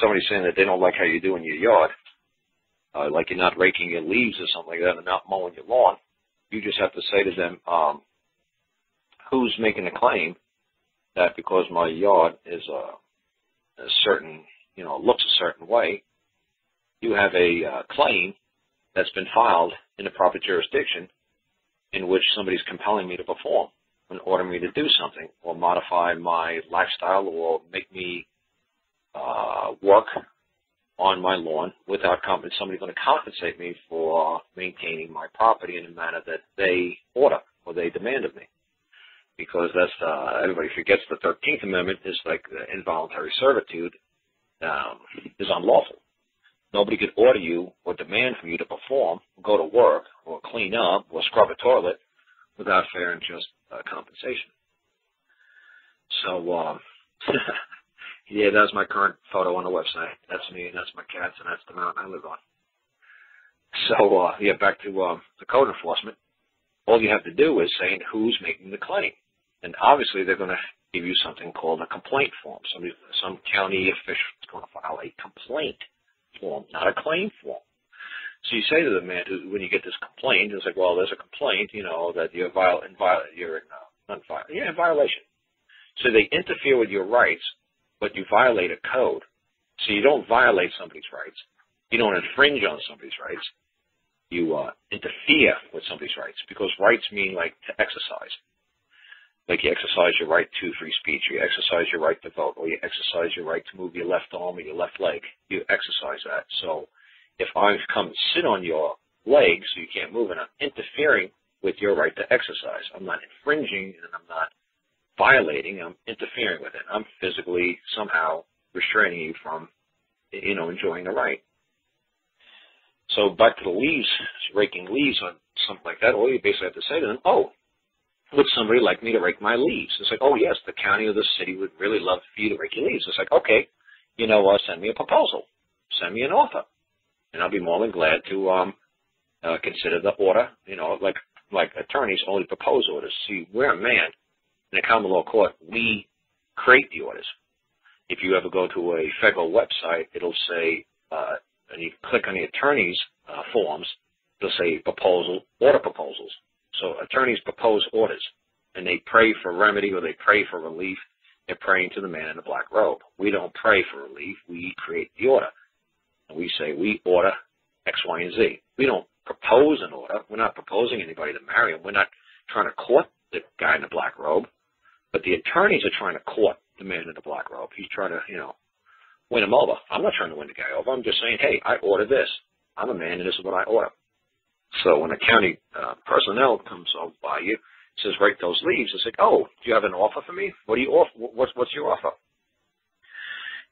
somebody saying that they don't like how you're doing your yard, like you're not raking your leaves or something like that and not mowing your lawn, you just have to say to them, who's making a claim that because my yard is a certain, you know, looks a certain way, you have a claim that's been filed in the proper jurisdiction in which somebody's compelling me to perform and ordering me to do something or modify my lifestyle or make me work on my lawn without somebody going to compensate me for maintaining my property in a manner that they order or they demand of me. Because that's, everybody forgets the 13th Amendment is like the involuntary servitude is unlawful. Nobody could order you or demand from you to perform, go to work, or clean up, or scrub a toilet without fair and just compensation. So, yeah, that's my current photo on the website. That's me, and that's my cats, and that's the mountain I live on. So, yeah, back to the code enforcement. All you have to do is say who's making the claim. And obviously they're going to give you something called a complaint form. Some county official is going to file a complaint form, not a claim form. So you say to the man, when you get this complaint, it's like, well, there's a complaint, you know, that you're in violation. So they interfere with your rights, but you violate a code. So you don't violate somebody's rights. You don't infringe on somebody's rights. You interfere with somebody's rights, because rights mean like to exercise. Like you exercise your right to free speech, or you exercise your right to vote, or you exercise your right to move your left arm or your left leg. You exercise that. So if I come and sit on your leg so you can't move, and I'm interfering with your right to exercise, I'm not infringing and I'm not violating, I'm interfering with it. I'm physically somehow restraining you from, you know, enjoying the right. So back to the leaves, raking leaves or something like that, all you basically have to say to them, oh, would somebody like me to rake my leaves? It's like, oh, yes, the county or the city would really love for you to rake your leaves. It's like, okay, you know what, send me a proposal. Send me an offer. And I'll be more than glad to consider the order, you know, like attorneys only propose orders. See, we're a man. In a common law court, we create the orders. If you ever go to a federal website, it'll say and you click on the attorney's forms, they'll say proposal, order proposals. So attorneys propose orders, and they pray for remedy or they pray for relief. They're praying to the man in the black robe. We don't pray for relief. We create the order. And we say we order X, Y, and Z. We don't propose an order. We're not proposing anybody to marry him. We're not trying to court the guy in the black robe. But the attorneys are trying to court the man in the black robe. He's trying to, you know, win him over. I'm not trying to win the guy over. I'm just saying, hey, I order this. I'm a man, and this is what I order. So when a county personnel comes over by you, says, rake those leaves, it's like, oh, do you have an offer for me? What do you offer? What's your offer?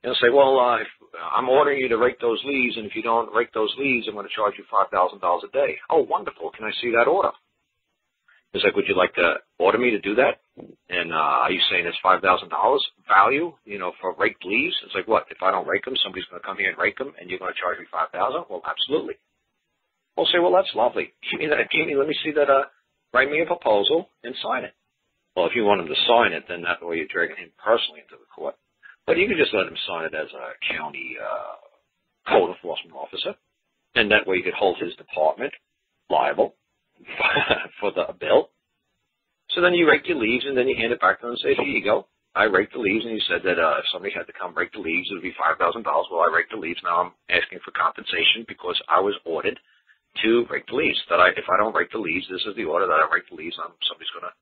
And they'll say, well, I'm ordering you to rake those leaves, and if you don't rake those leaves, I'm going to charge you $5,000 a day. Oh, wonderful. Can I see that order? It's like, would you like to order me to do that? And are you saying it's $5,000 value, you know, for raked leaves? It's like, what? If I don't rake them, somebody's going to come here and rake them, and you're going to charge me $5,000? Well, absolutely. We'll say, well, that's lovely. Let me see that. Write me a proposal and sign it. Well, if you want him to sign it, then that way you're dragging him personally into the court. But you can just let him sign it as a county code enforcement officer, and that way you could hold his department liable for the bill. So then you rake your leaves, and then you hand it back to them and say, here you go. I raked the leaves, and you said that if somebody had to come rake the leaves, it would be $5,000. Well, I raked the leaves. Now I'm asking for compensation because I was ordered to rake the leaves. If I don't rake the leaves, this is the order that I rake the leaves. Somebody's going to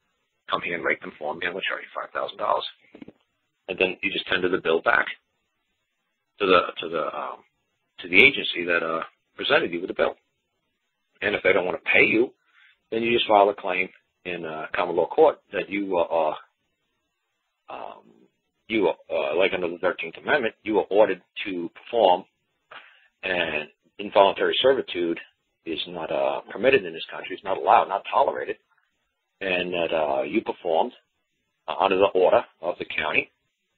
come here and rake them for me. I'm going to charge you $5,000. And then you just tender the bill back to the agency that presented you with the bill. And if they don't want to pay you, then you just file a claim in common law court that you are, like under the 13th Amendment, you are ordered to perform, and involuntary servitude is not permitted in this country. It's not allowed, not tolerated, and that you performed under the order of the county,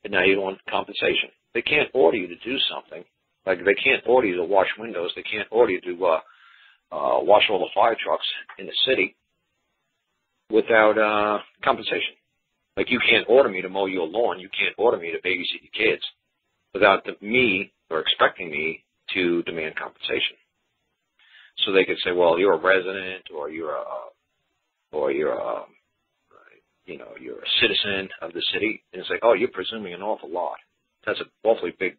and now you want compensation. They can't order you to do something. Like they can't order you to wash windows. They can't order you to wash all the fire trucks in the city without compensation. Like you can't order me to mow your lawn. You can't order me to babysit your kids without me or expecting me to demand compensation. So they could say, well, you're a resident, or you're a you know, you're a citizen of the city, and it's like, oh, you're presuming an awful lot. That's an awfully big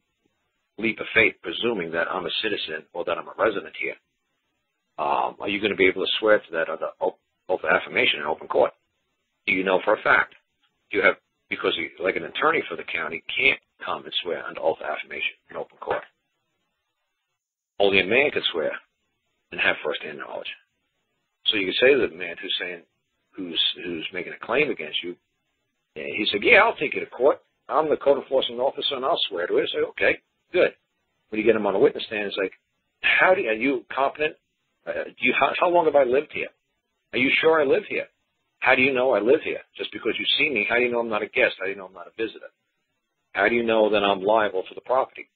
leap of faith, presuming that I'm a citizen or that I'm a resident here. Are you going to be able to swear to that under oath of affirmation in open court? Do you know for a fact? Do you have, because you, like an attorney for the county can't come and swear under oath of affirmation in open court. Only a man can swear and have first-hand knowledge. So you could say to the man who's saying, who's making a claim against you, and he said, yeah, I'll take you to court. I'm the code enforcement officer, and I'll swear to it. I say, okay, good. When you get him on a witness stand, it's like, are you competent? How long have I lived here? Are you sure I live here? How do you know I live here? Just because you see me, how do you know I'm not a guest? How do you know I'm not a visitor? How do you know that I'm liable for the property?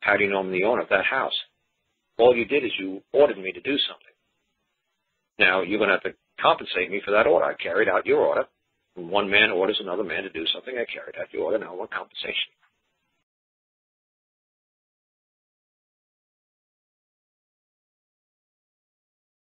How do you know I'm the owner of that house? All you did is you ordered me to do something. Now, you're going to have to compensate me for that order. I carried out your order. When one man orders another man to do something, I carried out your order. Now I want compensation.